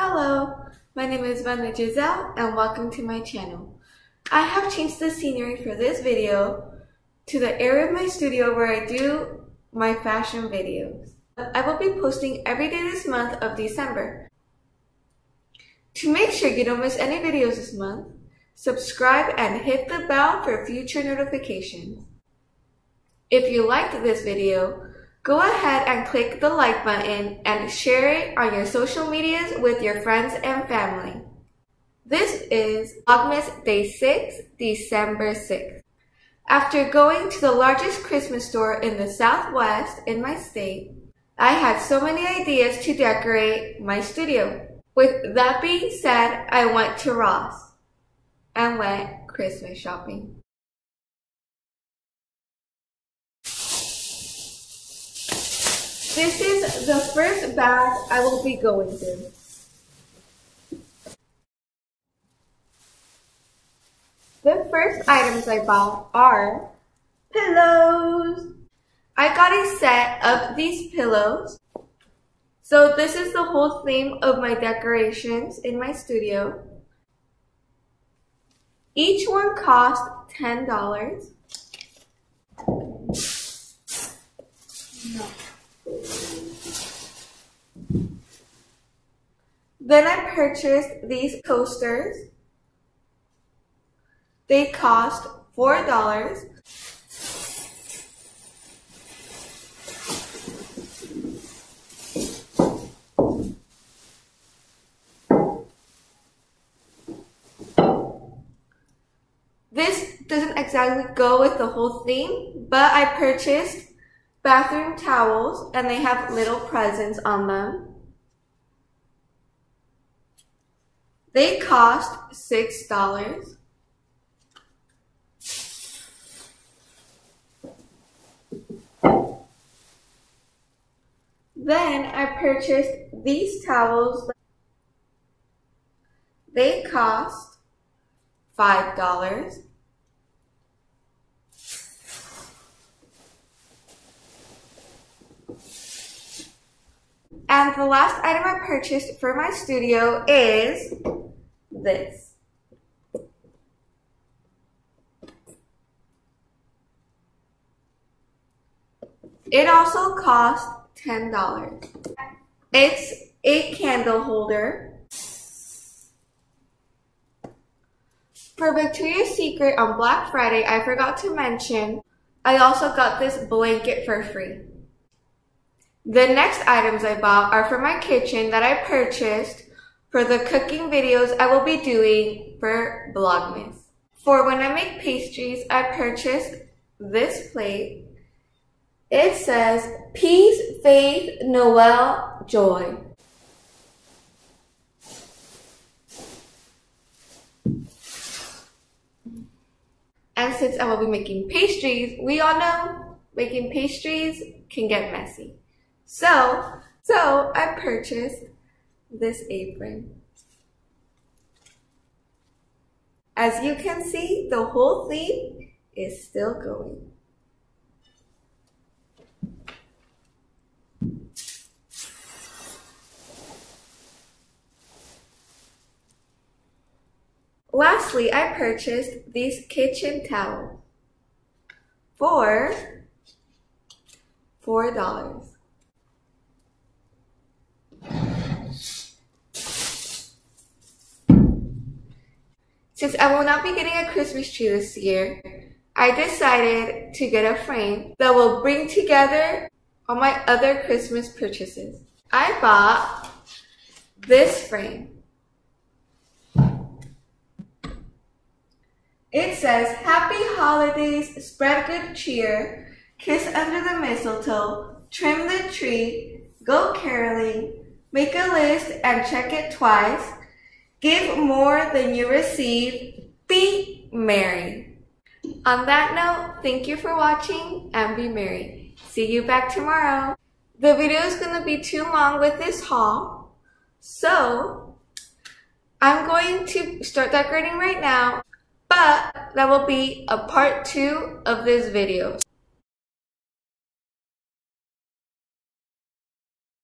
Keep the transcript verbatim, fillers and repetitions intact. Hello, my name is Vane Giselle and welcome to my channel. I have changed the scenery for this video to the area of my studio where I do my fashion videos. I will be posting every day this month of December. To make sure you don't miss any videos this month, subscribe and hit the bell for future notifications. If you liked this video, go ahead and click the like button and share it on your social medias with your friends and family. This is Vlogmas Day six, December sixth. After going to the largest Christmas store in the Southwest in my state, I had so many ideas to decorate my studio. With that being said, I went to Ross and went Christmas shopping. This is the first bag I will be going through. The first items I bought are pillows. I got a set of these pillows. So this is the whole theme of my decorations in my studio. Each one cost ten dollars. No. Then I purchased these coasters. They cost four dollars. This doesn't exactly go with the whole theme, but I purchased bathroom towels, and they have little presents on them. They cost six dollars. Then I purchased these towels. They cost five dollars. And the last item I purchased for my studio is this. It also cost ten dollars. It's a candle holder. For Victoria's Secret on Black Friday, I forgot to mention, I also got this blanket for free. The next items I bought are for my kitchen that I purchased for the cooking videos I will be doing for Vlogmas. For when I make pastries, I purchased this plate. It says, Peace, Faith, Noel, Joy. And since I will be making pastries, we all know making pastries can get messy. So, so I purchased this apron. As you can see, the whole theme is still going. Lastly, I purchased these kitchen towels for four dollars. Since I will not be getting a Christmas tree this year, I decided to get a frame that will bring together all my other Christmas purchases. I bought this frame. It says, Happy Holidays, spread good cheer, kiss under the mistletoe, trim the tree, go caroling, make a list and check it twice, give more than you receive, be merry. On that note, thank you for watching and be merry. See you back tomorrow. The video is going to be too long with this haul, so I'm going to start decorating right now, but that will be a part two of this video.